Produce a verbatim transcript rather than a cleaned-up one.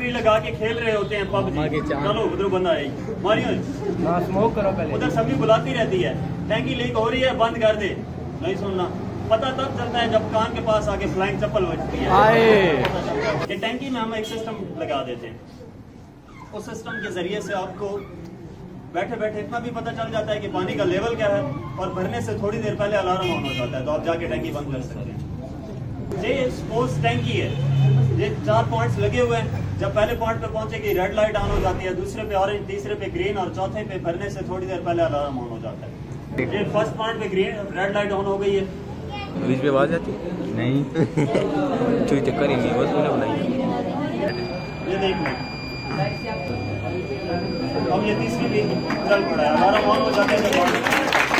Country लगा के खेल रहे होते हैं पबजी। चलो उधर बंदा आई मारियो स्मोक करो पहले, उधर सभी बुलाती रहती है टैंकी लीक हो रही है बंद कर दे, नहीं सुनना। पता तब चलता है जब कान के पास आके फ्लाइंग चप्पल बजती है कि टैंकी में हम एक सिस्टम लगा देते हैं। उस सिस्टम के जरिए से आपको बैठे बैठे इतना भी पता चल जाता है कि पानी का लेवल क्या है, और भरने से थोड़ी देर पहले अलार्म ऑन हो जाता है तो आप जाके टैंकी बंद कर सकते हैं। ये स्पोर्ट्स टैंकी है, ये चार पॉइंट्स लगे हुए हैं। जब पहले पॉइंट पे पहुंचेगी रेड लाइट ऑन हो जाती है, दूसरे पे ऑरेंज, तीसरे पे ग्रीन, और चौथे पे भरने से थोड़ी देर पहले अलार्म ऑन हो जाता है। ये फर्स्ट पॉइंट पे ग्रीन रेड लाइट ऑन हो गई है। बीच में आवाज आती नहीं कोई चक्कर ही नहीं, बस मैंने बनाई। ये देख लो अब ये तीसरी भी चल पड़ा है, हमारा मॉल हो जाता है।